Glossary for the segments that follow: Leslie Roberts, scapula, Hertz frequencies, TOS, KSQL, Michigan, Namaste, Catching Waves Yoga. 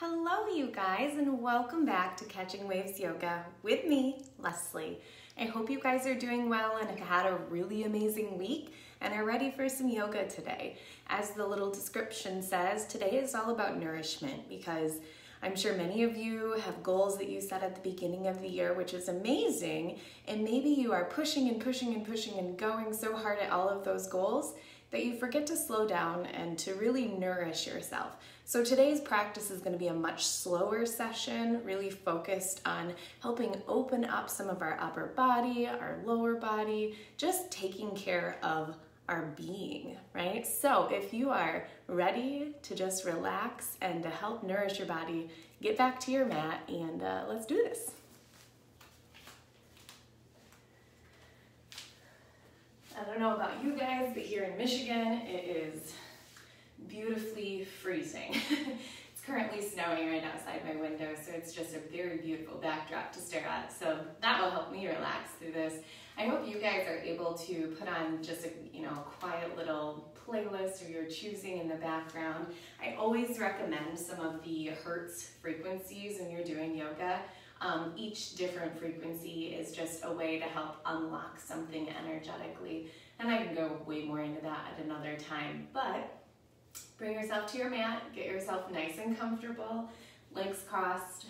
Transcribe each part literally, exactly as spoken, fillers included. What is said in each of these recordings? Hello you guys, and welcome back to Catching Waves Yoga with me, Leslie. I hope you guys are doing well and have had a really amazing week and are ready for some yoga today. As the little description says, today is all about nourishment because I'm sure many of you have goals that you set at the beginning of the year, which is amazing, and maybe you are pushing and pushing and pushing and going so hard at all of those goals that you forget to slow down and to really nourish yourself. So today's practice is going to be a much slower session, really focused on helping open up some of our upper body, our lower body, just taking care of our being, right? So if you are ready to just relax and to help nourish your body, get back to your mat and uh, let's do this. I don't know about you guys, but here in Michigan, it is beautifully freezing. It's currently snowing right outside my window, so it's just a very beautiful backdrop to stare at. So that will help me relax through this. I hope you guys are able to put on just a you know quiet little playlist of your choosing in the background. I always recommend some of the Hertz frequencies when you're doing yoga. Um, each different frequency is just a way to help unlock something energetically, and I can go way more into that at another time, but bring yourself to your mat, get yourself nice and comfortable, legs crossed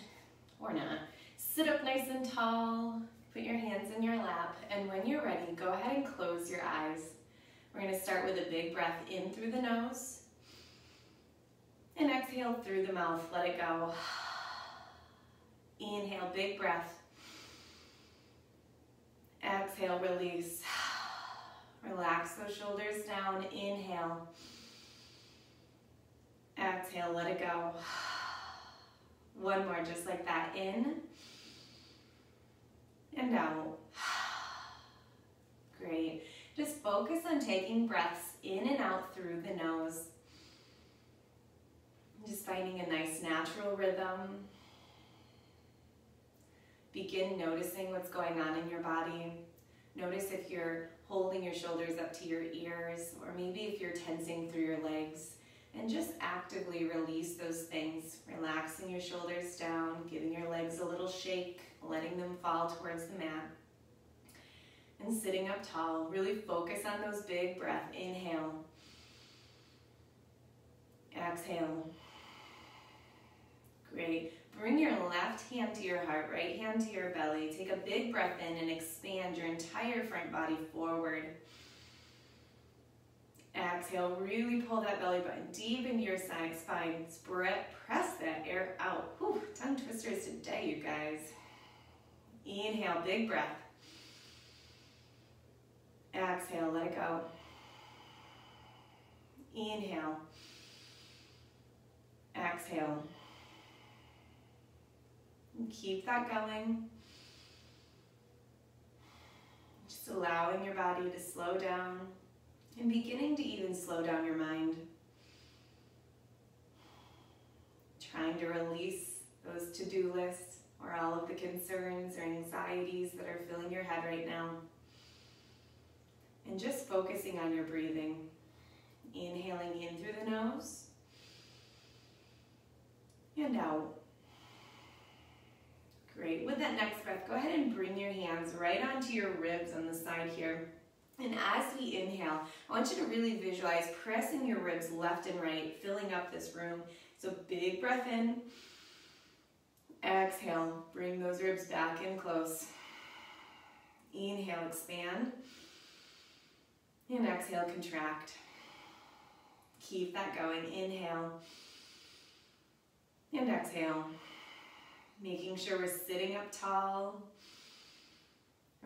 or not, sit up nice and tall, put your hands in your lap, and when you're ready, go ahead and close your eyes. We're going to start with a big breath in through the nose and exhale through the mouth, let it go. Inhale, big breath. Exhale, release. Relax those shoulders down. Inhale. Exhale, let it go. One more, just like that. In and out. Great. Just focus on taking breaths in and out through the nose. Just finding a nice natural rhythm. Begin noticing what's going on in your body. Notice if you're holding your shoulders up to your ears, or maybe if you're tensing through your legs. And just actively release those things, relaxing your shoulders down, giving your legs a little shake, letting them fall towards the mat. And sitting up tall, really focus on those big breaths. Inhale. Exhale. Great. Bring your left hand to your heart, right hand to your belly. Take a big breath in and expand your entire front body forward. Exhale, really pull that belly button deep into your side spine. Spread, press that air out. Whew, tongue twisters today, you guys. Inhale, big breath. Exhale, let it go. Inhale. Exhale. Keep that going. Just allowing your body to slow down and beginning to even slow down your mind. Trying to release those to-do lists or all of the concerns or anxieties that are filling your head right now. And just focusing on your breathing. Inhaling in through the nose and out. Great. With that next breath, go ahead and bring your hands right onto your ribs on the side here. And as we inhale, I want you to really visualize pressing your ribs left and right, filling up this room. So big breath in. Exhale, bring those ribs back in close. Inhale, expand. And exhale, contract. Keep that going. Inhale. And exhale. Making sure we're sitting up tall,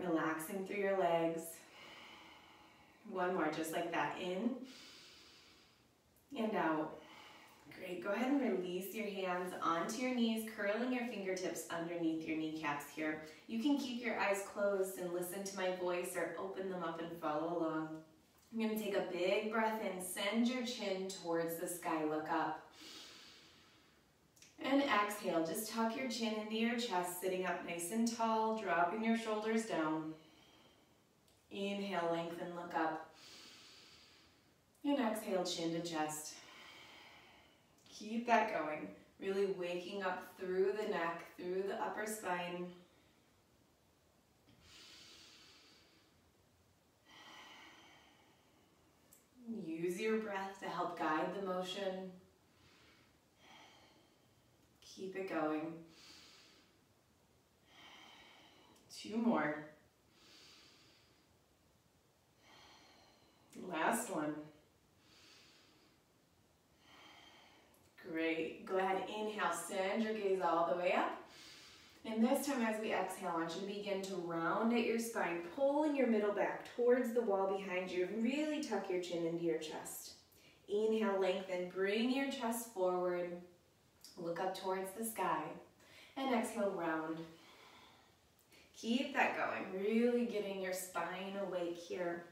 relaxing through your legs. One more, just like that, in and out. Great, go ahead and release your hands onto your knees, curling your fingertips underneath your kneecaps here. You can keep your eyes closed and listen to my voice, or open them up and follow along. I'm going to take a big breath in, send your chin towards the sky, look up. And exhale, just tuck your chin into your chest, sitting up nice and tall, dropping your shoulders down. Inhale, lengthen, look up. And exhale, chin to chest. Keep that going. Really waking up through the neck, through the upper spine. Use your breath to help guide the motion. Keep it going. Two more. Last one. Great. Go ahead, inhale, send your gaze all the way up. And this time as we exhale, I want you to begin to round at your spine, pulling your middle back towards the wall behind you. Really tuck your chin into your chest. Inhale, lengthen, bring your chest forward. Look up towards the sky. And exhale, round. Keep that going, really getting your spine awake here.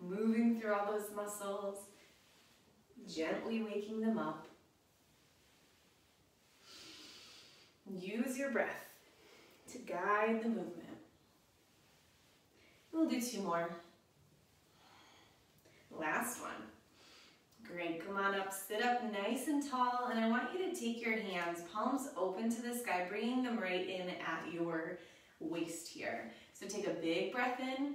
Moving through all those muscles, gently waking them up. Use your breath to guide the movement. We'll do two more. Last one. Great, come on up, sit up nice and tall, and I want you to take your hands, palms open to the sky, bringing them right in at your waist here. So take a big breath in,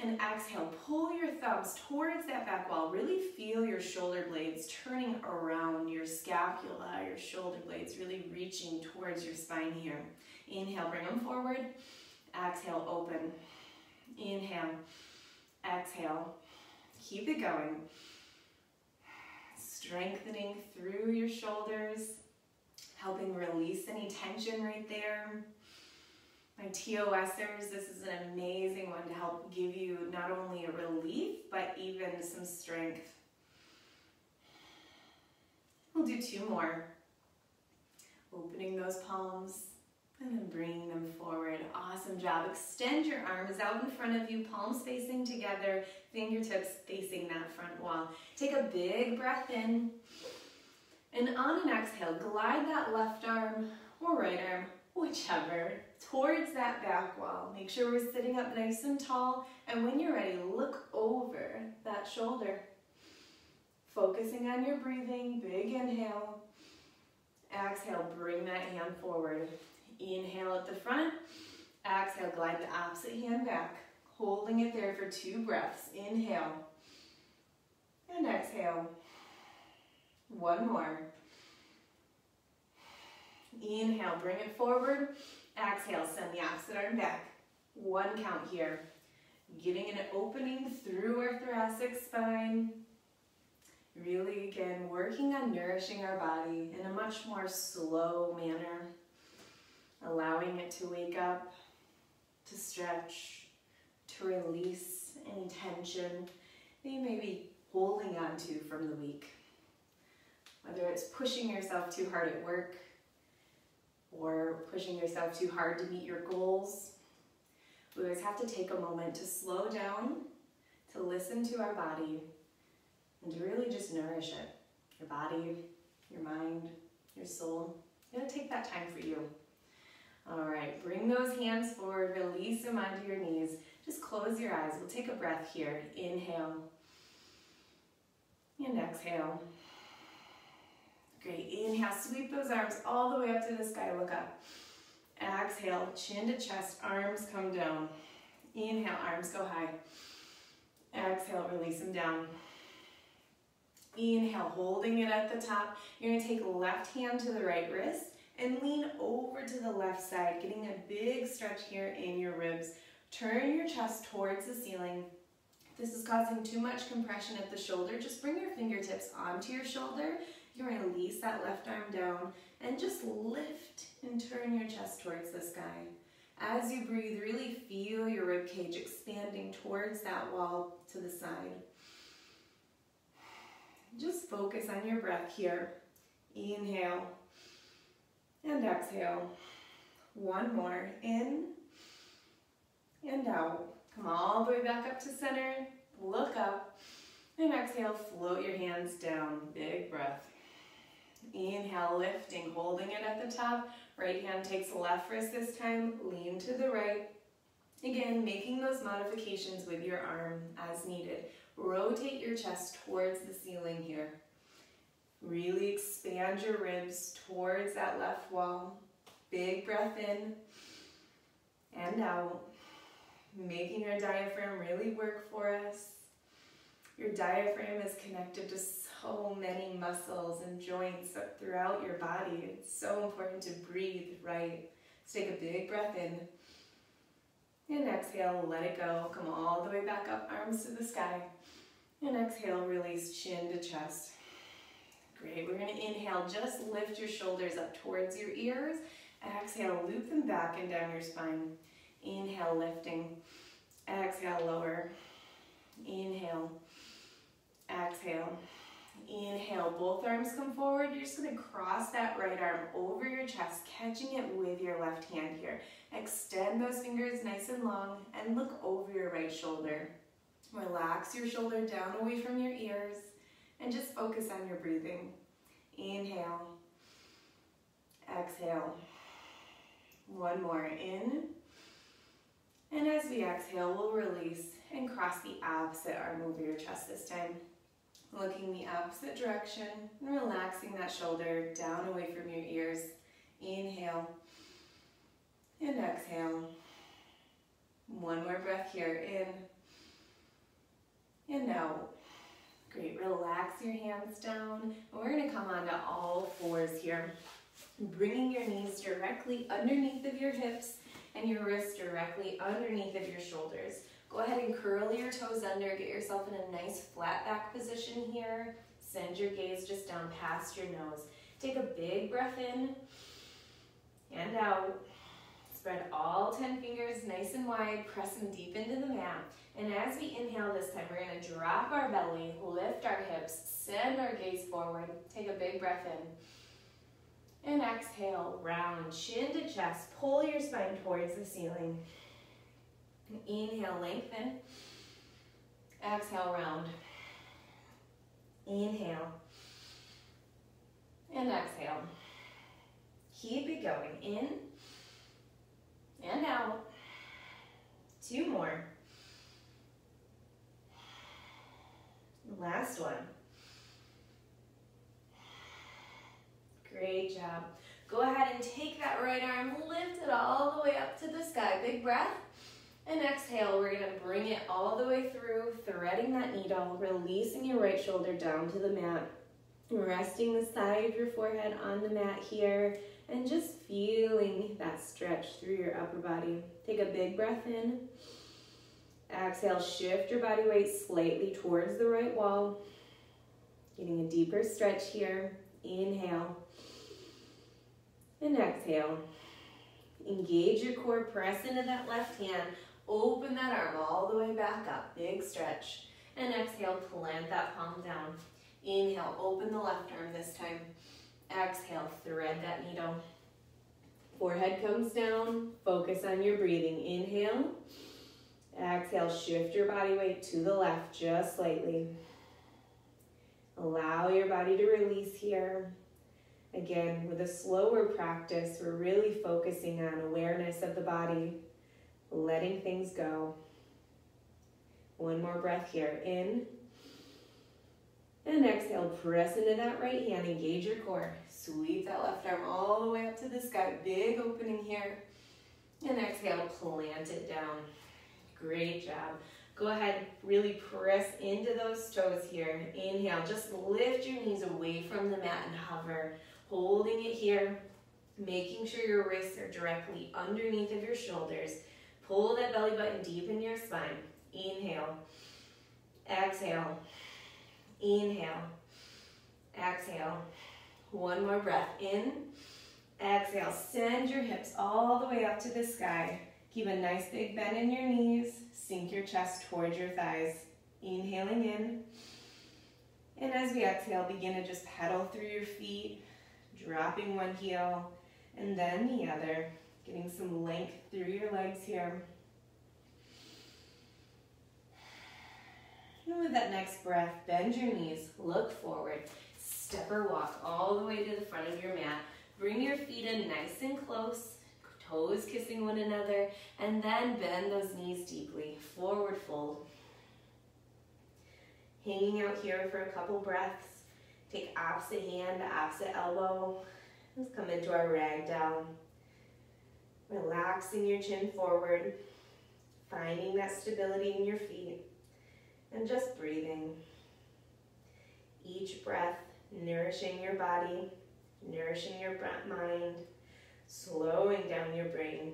and exhale, pull your thumbs towards that back wall. Really feel your shoulder blades turning around your scapula, your shoulder blades really reaching towards your spine here. Inhale, bring them forward. Exhale, open. Inhale, exhale. Keep it going. Strengthening through your shoulders, helping release any tension right there. My T O S'ers, this is an amazing one to help give you not only a relief, but even some strength. We'll do two more. Opening those palms and then bringing them forward. Awesome job. Extend your arms out in front of you, palms facing together, fingertips facing that front wall. Take a big breath in. And on an exhale, glide that left arm or right arm, whichever, towards that back wall. Make sure we're sitting up nice and tall, and when you're ready, look over that shoulder. Focusing on your breathing, big inhale. Exhale, bring that hand forward. Inhale at the front, exhale, glide the opposite hand back, holding it there for two breaths. Inhale, and exhale. One more. Inhale, bring it forward. Exhale, send the opposite arm back. One count here. Getting an opening through our thoracic spine. Really, again, working on nourishing our body in a much more slow manner. Allowing it to wake up, to stretch, to release any tension that you may be holding on to from the week. Whether it's pushing yourself too hard at work, or pushing yourself too hard to meet your goals. We always have to take a moment to slow down, to listen to our body, and to really just nourish it. Your body, your mind, your soul. You're gonna take that time for you. All right, bring those hands forward, release them onto your knees. Just close your eyes. We'll take a breath here. Inhale, and exhale. Great, inhale, sweep those arms all the way up to the sky, look up. Exhale, chin to chest, arms come down. Inhale, arms go high. Exhale, release them down. Inhale, holding it at the top. You're gonna take left hand to the right wrist and lean over to the left side, getting a big stretch here in your ribs. Turn your chest towards the ceiling. If this is causing too much compression at the shoulder, just bring your fingertips onto your shoulder. You're going to release that left arm down and just lift and turn your chest towards the sky. As you breathe, really feel your rib cage expanding towards that wall to the side. Just focus on your breath here. Inhale and exhale. One more. In and out. Come all the way back up to center. Look up. And exhale, float your hands down. Big breath. Inhale, lifting, holding it at the top. Right hand takes left wrist this time, lean to the right. Again, making those modifications with your arm as needed. Rotate your chest towards the ceiling here. Really expand your ribs towards that left wall. Big breath in and out. Making our diaphragm really work for us. Your diaphragm is connected to so many muscles and joints up throughout your body. It's so important to breathe right. Let's take a big breath in. And exhale, let it go. Come all the way back up, arms to the sky. And exhale, release chin to chest. Great, we're gonna inhale, just lift your shoulders up towards your ears. Exhale, loop them back and down your spine. Inhale, lifting. Exhale, lower. Inhale. Exhale. Inhale, both arms come forward. You're just gonna cross that right arm over your chest, catching it with your left hand here. Extend those fingers nice and long and look over your right shoulder. Relax your shoulder down away from your ears and just focus on your breathing. Inhale. Exhale. One more in. And as we exhale, we'll release and cross the opposite arm over your chest this time. Looking the opposite direction and relaxing that shoulder down away from your ears. Inhale and exhale. One more breath here, in and out. Great, relax your hands down. We're gonna come onto all fours here. Bringing your knees directly underneath of your hips and your wrists directly underneath of your shoulders. Go ahead and curl your toes under, get yourself in a nice flat back position here. Send your gaze just down past your nose. Take a big breath in and out. Spread all ten fingers nice and wide, press them deep into the mat. And as we inhale this time, we're gonna drop our belly, lift our hips, send our gaze forward. Take a big breath in. And exhale, round chin to chest, pull your spine towards the ceiling. And inhale, lengthen. Exhale, round. Inhale. And exhale. Keep it going. In and out. Two more. Last one. Great job. Go ahead and take that right arm, lift it all the way up to the sky. Big breath. And exhale, we're gonna bring it all the way through, threading that needle, releasing your right shoulder down to the mat, resting the side of your forehead on the mat here, and just feeling that stretch through your upper body. Take a big breath in. Exhale, shift your body weight slightly towards the right wall, getting a deeper stretch here. Inhale, and exhale. Engage your core, press into that left hand, open that arm all the way back up, big stretch. And exhale, plant that palm down. Inhale, open the left arm this time. Exhale, thread that needle. Forehead comes down, focus on your breathing. Inhale, exhale, shift your body weight to the left just slightly. Allow your body to release here. Again, with a slower practice, we're really focusing on awareness of the body, letting things go. One more breath here, in and exhale, press into that right hand, engage your core, sweep that left arm all the way up to the sky, big opening here, and exhale, plant it down. Great job. Go ahead, really press into those toes here. Inhale, just lift your knees away from the mat and hover. Holding it here, making sure your wrists are directly underneath of your shoulders. Pull that belly button deep into your spine. Inhale, exhale, inhale, exhale. One more breath in, exhale. Send your hips all the way up to the sky. Keep a nice big bend in your knees. Sink your chest towards your thighs. Inhaling in, and as we exhale, begin to just pedal through your feet. Dropping one heel and then the other, getting some length through your legs here. And with that next breath, bend your knees, look forward, step or walk all the way to the front of your mat. Bring your feet in nice and close, toes kissing one another, and then bend those knees deeply, forward fold. Hanging out here for a couple breaths. Take opposite hand, opposite elbow. Let's come into our rag down. Relaxing your chin forward, finding that stability in your feet, and just breathing. Each breath nourishing your body, nourishing your mind, slowing down your brain.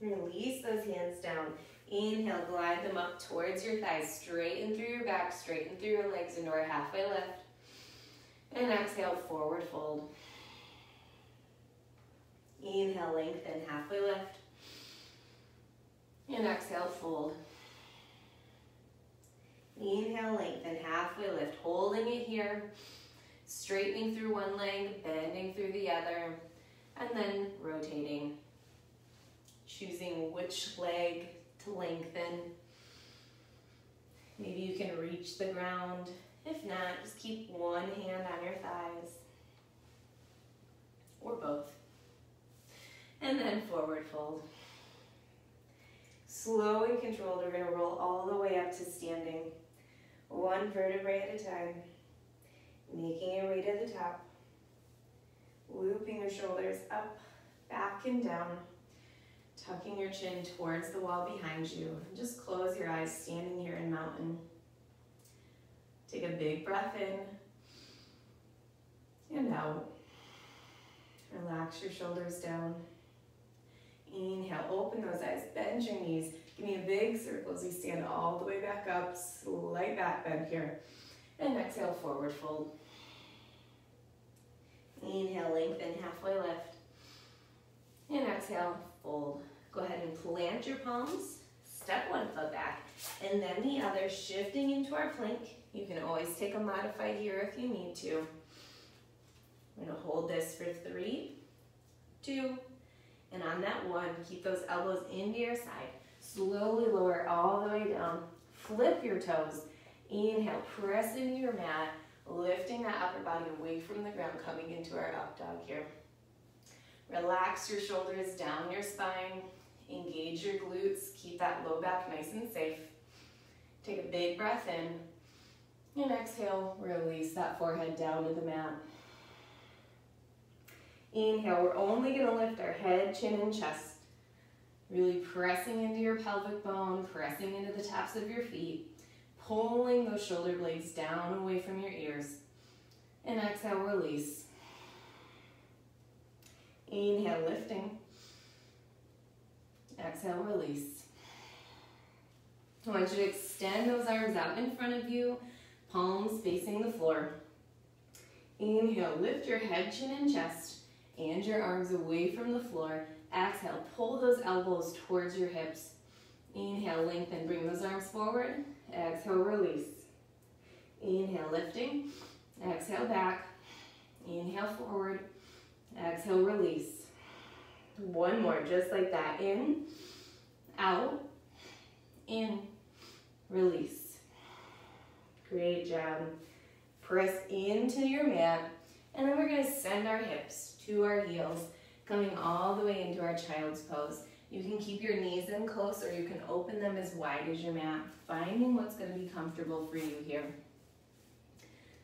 Release those hands down. Inhale, glide them up towards your thighs, straighten through your back, straighten through your legs into our halfway lift. And exhale, forward fold. Inhale, lengthen, halfway lift. And exhale, fold. Inhale, lengthen, halfway lift. Holding it here, straightening through one leg, bending through the other, and then rotating. Choosing which leg to lengthen. Maybe you can reach the ground. If not, just keep one hand on your thighs, or both. And then forward fold. Slow and controlled, we're going to roll all the way up to standing. One vertebrae at a time. Making your way to the top. Looping your shoulders up, back and down. Tucking your chin towards the wall behind you. And just close your eyes, standing here in mountain. Take a big breath in and out. Relax your shoulders down. Inhale, open those eyes, bend your knees. Give me a big circle as we stand all the way back up, slight back bend here. And exhale, forward fold. Inhale, lengthen, halfway lift. And exhale, fold. Go ahead and plant your palms. Step one foot back, and then the other, shifting into our plank. You can always take a modified here if you need to. We're gonna hold this for three, two, and on that one, keep those elbows into your side. Slowly lower all the way down. Flip your toes. Inhale, press into your mat, lifting that upper body away from the ground, coming into our up dog here. Relax your shoulders down your spine. Engage your glutes, keep that low back nice and safe. Take a big breath in, and exhale, release that forehead down to the mat. Inhale, we're only gonna lift our head, chin, and chest. Really pressing into your pelvic bone, pressing into the tops of your feet, pulling those shoulder blades down away from your ears. And exhale, release. Inhale, lifting. Exhale, release. I want you to extend those arms out in front of you, palms facing the floor. Inhale, lift your head, chin, and chest, and your arms away from the floor. Exhale, pull those elbows towards your hips. Inhale, lengthen, bring those arms forward. Exhale, release. Inhale, lifting. Exhale, back. Inhale, forward. Exhale, release. One more, just like that. In, out, in, release. Great job. Press into your mat, and then we're going to send our hips to our heels, coming all the way into our child's pose. You can keep your knees in close, or you can open them as wide as your mat, finding what's going to be comfortable for you here.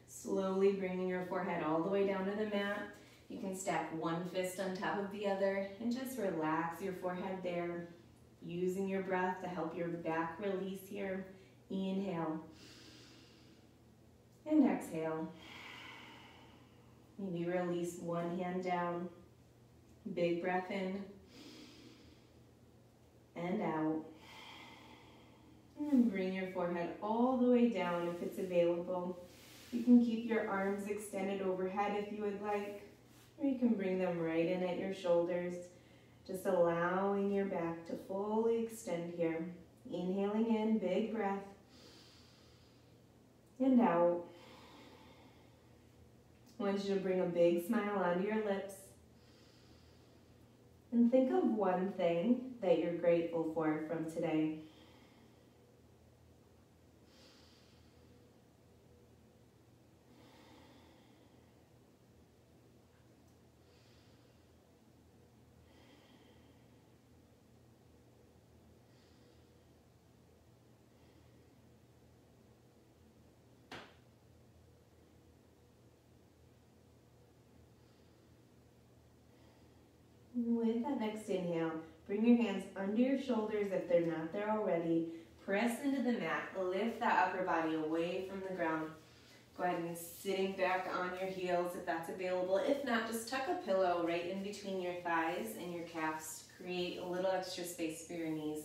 Slowly bringing your forehead all the way down to the mat. You can stack one fist on top of the other and just relax your forehead there, using your breath to help your back release here. Inhale and exhale. Maybe release one hand down. Big breath in and out. And bring your forehead all the way down if it's available. You can keep your arms extended overhead if you would like. Or you can bring them right in at your shoulders, just allowing your back to fully extend here. Inhaling in, big breath, and out. I want you to bring a big smile onto your lips. And think of one thing that you're grateful for from today. With that next inhale, bring your hands under your shoulders if they're not there already. Press into the mat, lift that upper body away from the ground. Go ahead and sitting back on your heels if that's available. If not, just tuck a pillow right in between your thighs and your calves to create a little extra space for your knees.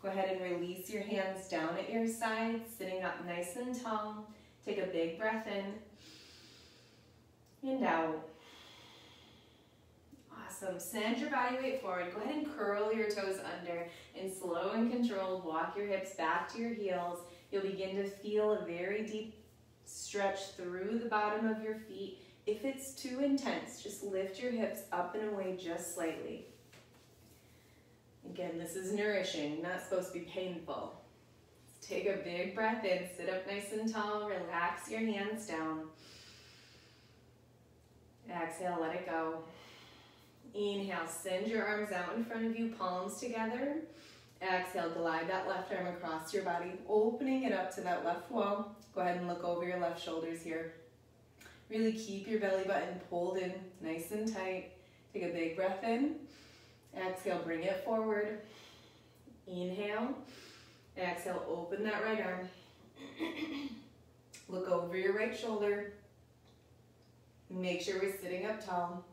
Go ahead and release your hands down at your sides, sitting up nice and tall. Take a big breath in and out. Awesome. Send your body weight forward. Go ahead and curl your toes under and slow and controlled walk your hips back to your heels. You'll begin to feel a very deep stretch through the bottom of your feet. If it's too intense, just lift your hips up and away just slightly. Again, this is nourishing, not supposed to be painful. Take a big breath in, sit up nice and tall, relax your hands down. Exhale, let it go. Inhale, send your arms out in front of you, palms together. Exhale, glide that left arm across your body, opening it up to that left wall. Go ahead and look over your left shoulders here. Really keep your belly button pulled in nice and tight. Take a big breath in. Exhale, bring it forward. Inhale. Exhale, open that right arm. Look over your right shoulder. Make sure we're sitting up tall.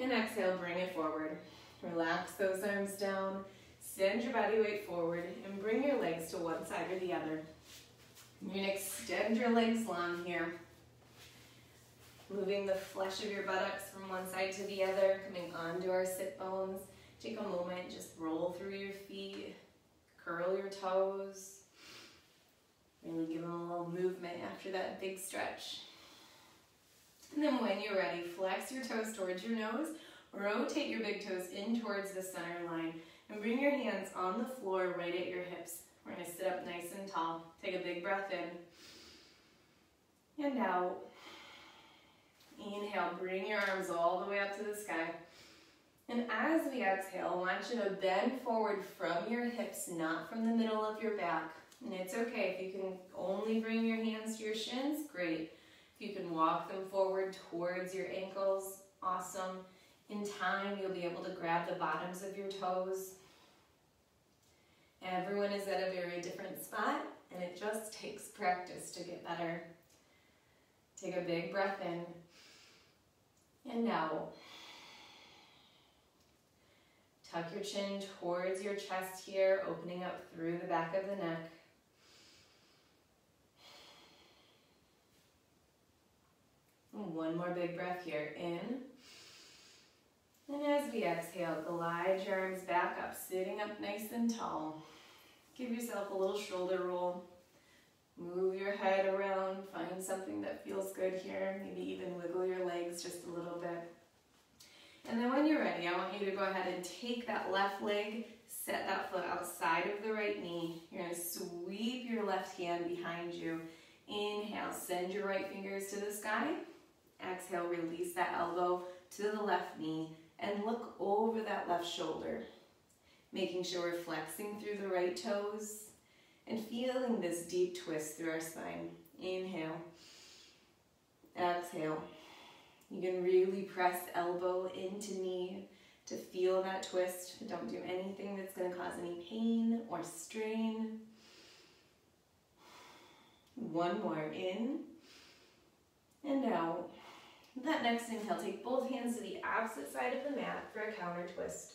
And exhale, bring it forward. Relax those arms down. Send your body weight forward and bring your legs to one side or the other. You're going to extend your legs long here, moving the flesh of your buttocks from one side to the other, coming onto our sit bones. Take a moment, just roll through your feet, curl your toes, really give them a little movement after that big stretch. And then when you're ready, flex your toes towards your nose, rotate your big toes in towards the center line, and bring your hands on the floor right at your hips. We're going to sit up nice and tall. Take a big breath in and out. Inhale, bring your arms all the way up to the sky. And as we exhale, I want you to bend forward from your hips, not from the middle of your back. And it's okay if you can only bring your hands to your shins, great. If you can walk them forward towards your ankles, awesome. In time, you'll be able to grab the bottoms of your toes. Everyone is at a very different spot, and it just takes practice to get better. Take a big breath in and out. Tuck your chin towards your chest here, opening up through the back of the neck. And one more big breath here, in. And as we exhale, glide your arms back up, sitting up nice and tall. Give yourself a little shoulder roll. Move your head around, find something that feels good here. Maybe even wiggle your legs just a little bit. And then when you're ready, I want you to go ahead and take that left leg, set that foot outside of the right knee. You're going to sweep your left hand behind you. Inhale, send your right fingers to the sky. Exhale, release that elbow to the left knee. And look over that left shoulder, making sure we're flexing through the right toes and feeling this deep twist through our spine. Inhale, exhale. You can really press elbow into knee to feel that twist. Don't do anything that's going to cause any pain or strain. One more, in and out. That next inhale, take both hands to the opposite side of the mat for a counter twist.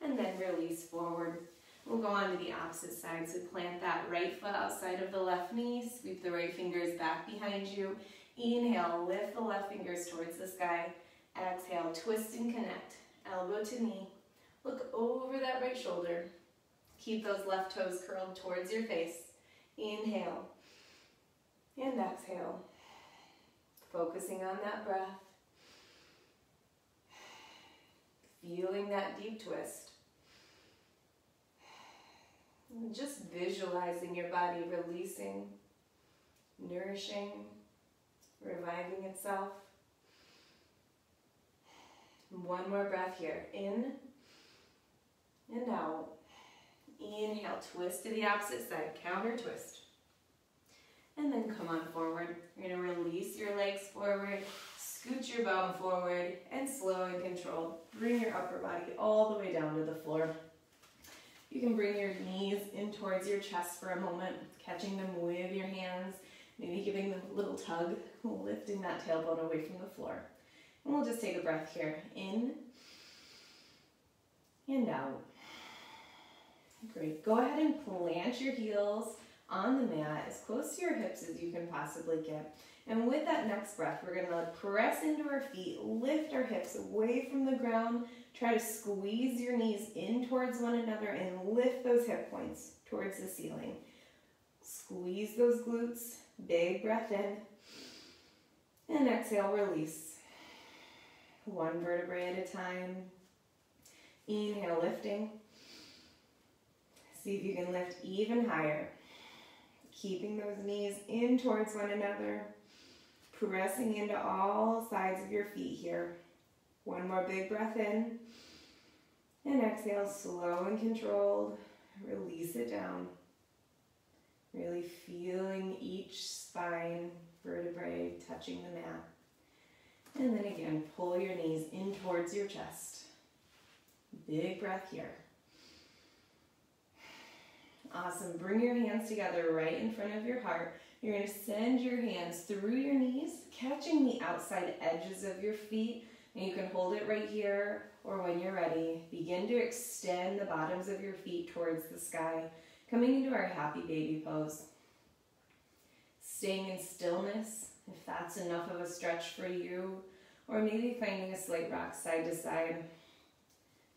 And then release forward. We'll go on to the opposite side, so plant that right foot outside of the left knee, sweep the right fingers back behind you. Inhale, lift the left fingers towards the sky. Exhale, twist and connect, elbow to knee. Look over that right shoulder. Keep those left toes curled towards your face. Inhale and exhale. Focusing on that breath. Feeling that deep twist. And just visualizing your body releasing, nourishing, reviving itself. One more breath here, in and out. Inhale, twist to the opposite side, counter twist. And then come on forward. You're going to release your legs forward, scoot your bum forward and slow and controlled. Bring your upper body all the way down to the floor. You can bring your knees in towards your chest for a moment, catching them with your hands, maybe giving them a little tug, lifting that tailbone away from the floor. And we'll just take a breath here, in and out. Great, go ahead and plant your heels on the mat as close to your hips as you can possibly get. And with that next breath, we're gonna press into our feet, lift our hips away from the ground, try to squeeze your knees in towards one another and lift those hip points towards the ceiling. Squeeze those glutes, big breath in, and exhale, release. One vertebrae at a time. Inhale, lifting. See if you can lift even higher. Keeping those knees in towards one another, pressing into all sides of your feet here. One more big breath in, and exhale, slow and controlled. Release it down. Really feeling each spine, vertebrae touching the mat. And then again, pull your knees in towards your chest. Big breath here. Awesome. Bring your hands together right in front of your heart. You're going to send your hands through your knees, catching the outside edges of your feet. And you can hold it right here, or when you're ready, begin to extend the bottoms of your feet towards the sky, coming into our happy baby pose. Staying in stillness, if that's enough of a stretch for you, or maybe finding a slight rock side to side.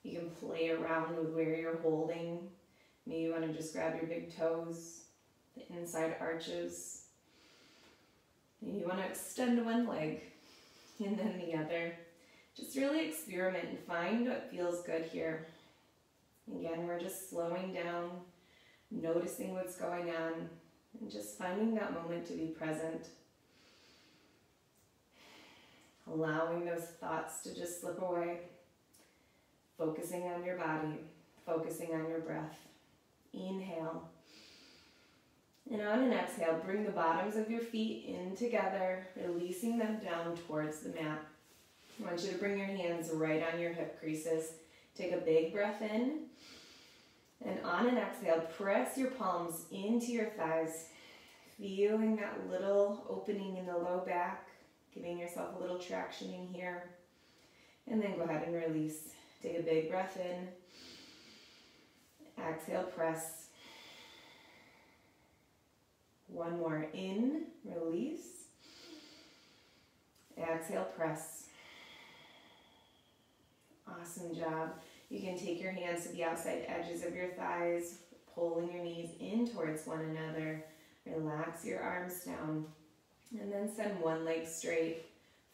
You can play around with where you're holding. Maybe you want to just grab your big toes, the inside arches. Maybe you want to extend one leg and then the other. Just really experiment and find what feels good here. Again, we're just slowing down, noticing what's going on, and just finding that moment to be present. Allowing those thoughts to just slip away. Focusing on your body, focusing on your breath. Inhale. And on an exhale, bring the bottoms of your feet in together, releasing them down towards the mat. I want you to bring your hands right on your hip creases. Take a big breath in. And on an exhale, press your palms into your thighs, feeling that little opening in the low back, giving yourself a little traction in here. And then go ahead and release. Take a big breath in. Exhale, press. One more in, release. Exhale, press. Awesome job. You can take your hands to the outside edges of your thighs, pulling your knees in towards one another. Relax your arms down. And then send one leg straight,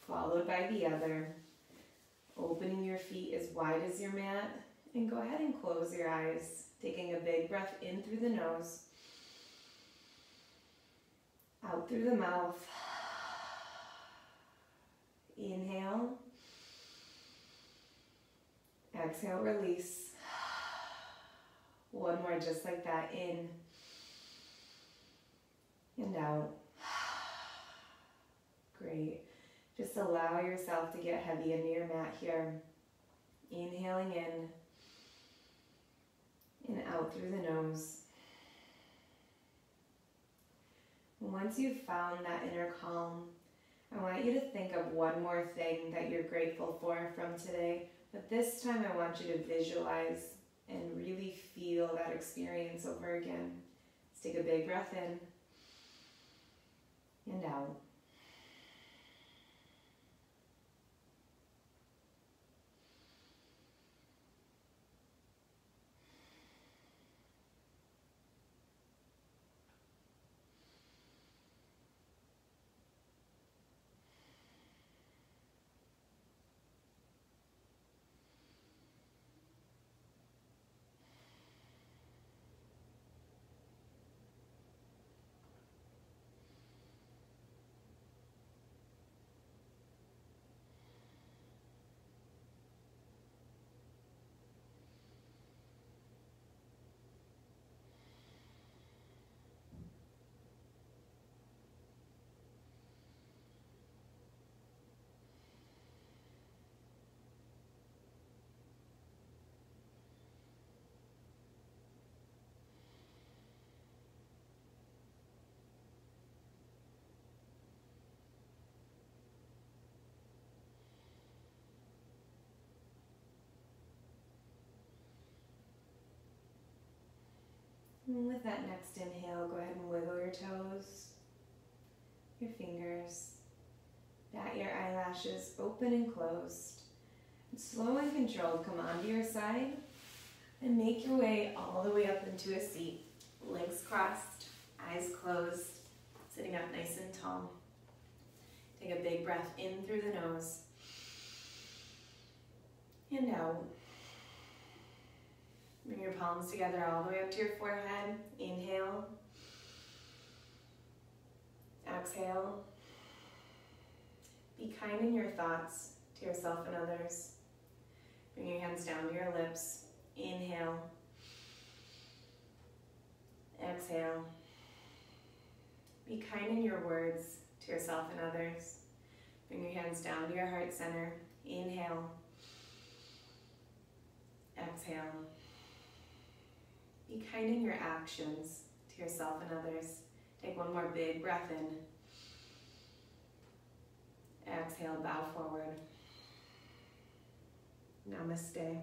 followed by the other. Opening your feet as wide as your mat. And go ahead and close your eyes, taking a big breath in through the nose, out through the mouth. Inhale. Exhale, release. One more just like that, in and out. Great. Just allow yourself to get heavy into your mat here. Inhaling in. And out through the nose. Once you've found that inner calm, I want you to think of one more thing that you're grateful for from today. But this time I want you to visualize and really feel that experience over again. Let's take a big breath in and out. And with that next inhale, go ahead and wiggle your toes, your fingers, bat your eyelashes open and closed. And slow and controlled, come onto your side and make your way all the way up into a seat. Legs crossed, eyes closed, sitting up nice and tall. Take a big breath in through the nose and out. Bring your palms together all the way up to your forehead. Inhale. Exhale. Be kind in your thoughts to yourself and others. Bring your hands down to your lips. Inhale. Exhale. Be kind in your words to yourself and others. Bring your hands down to your heart center. Inhale. Exhale. Be kind in your actions to yourself and others. Take one more big breath in. Exhale, bow forward. Namaste.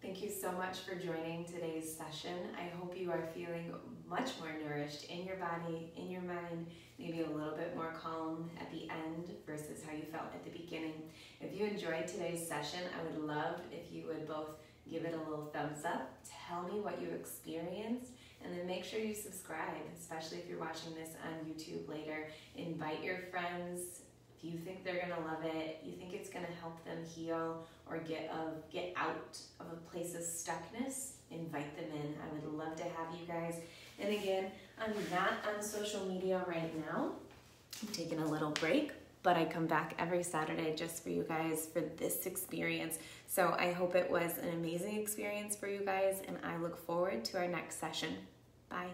Thank you so much for joining today's session. I hope you are feeling much more nourished in your body, in your mind, maybe a little bit more calm at the end versus how you felt at the beginning. If you enjoyed today's session, I would love if you would both give it a little thumbs up, tell me what you experienced, and then make sure you subscribe, especially if you're watching this on YouTube later. Invite your friends. If you think they're gonna love it, you think it's gonna help them heal or get a, get out of a place of stuckness, invite them in. I would love to have you guys. And again, I'm not on social media right now. I'm taking a little break, but I come back every Saturday just for you guys for this experience. So I hope it was an amazing experience for you guys, and I look forward to our next session. Bye.